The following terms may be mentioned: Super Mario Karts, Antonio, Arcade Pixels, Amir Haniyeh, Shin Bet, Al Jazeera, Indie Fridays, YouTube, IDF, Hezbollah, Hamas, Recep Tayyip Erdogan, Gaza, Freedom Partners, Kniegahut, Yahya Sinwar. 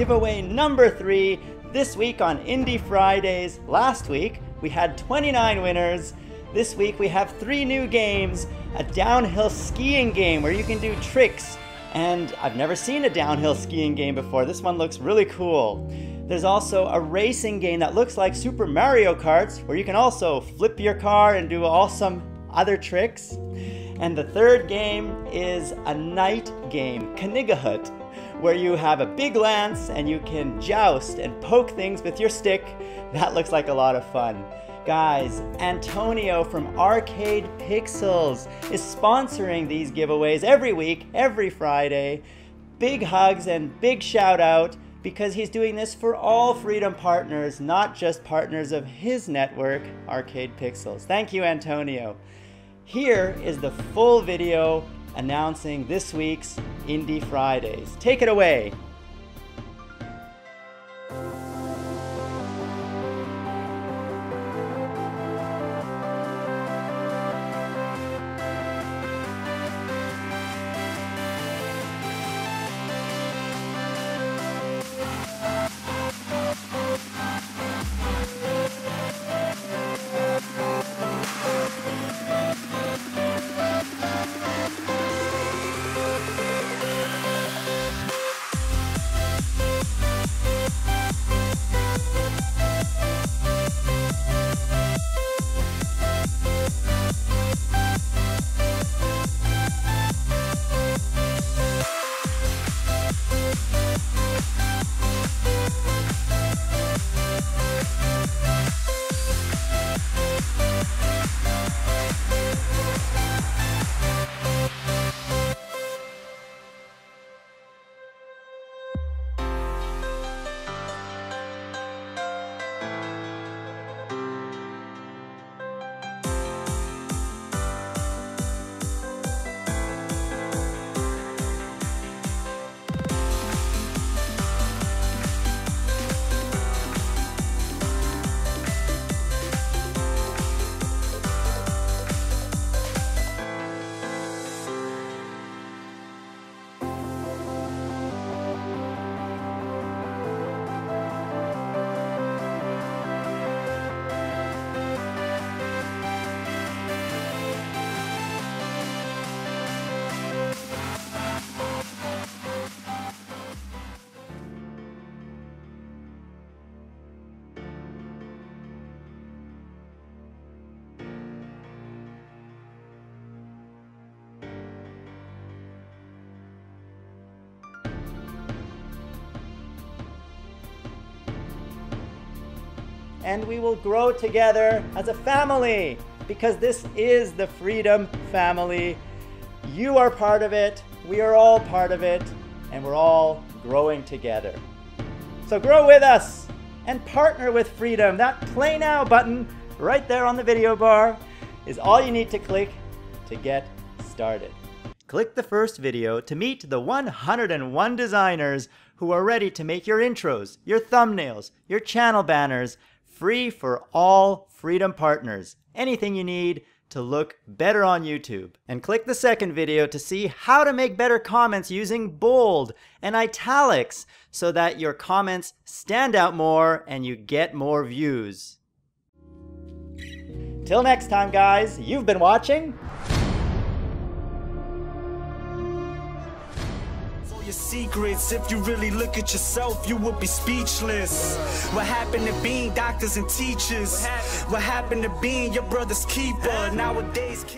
giveaway number 3 this week on Indie Fridays. Last week, we had 29 winners. This week, we have 3 new games. A downhill skiing game where you can do tricks. And I've never seen a downhill skiing game before. This one looks really cool. There's also a racing game that looks like Super Mario Karts, where you can also flip your car and do awesome other tricks. And the third game is a night game, Kniegahut, where you have a big lance and you can joust and poke things with your stick. That looks like a lot of fun. Guys, Antonio from Arcade Pixels is sponsoring these giveaways every week, every Friday. Big hugs and big shout out, because he's doing this for all Freedom Partners, not just partners of his network, Arcade Pixels. Thank you, Antonio. Here is the full video announcing this week's Indie Fridays. Take it away. And we will grow together as a family, because this is the Freedom Family. You are part of it, we are all part of it, and we're all growing together. So grow with us and partner with Freedom. That Play Now button right there on the video bar is all you need to click to get started. Click the first video to meet the 101 designers who are ready to make your intros, your thumbnails, your channel banners, free for all Freedom Partners. Anything you need to look better on YouTube. And click the second video to see how to make better comments using bold and italics so that your comments stand out more and you get more views. Till next time, guys, you've been watching. Secrets. If you really look at yourself, you would be speechless. What happened to being doctors and teachers? What happened to being your brother's keeper? Nowadays kids